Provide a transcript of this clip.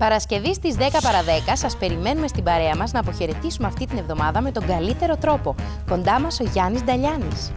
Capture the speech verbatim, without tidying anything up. Παρασκευή στις δέκα παρά δέκα σας περιμένουμε στην παρέα μας να αποχαιρετήσουμε αυτή την εβδομάδα με τον καλύτερο τρόπο. Κοντά μας ο Γιάννης Νταλιάννης.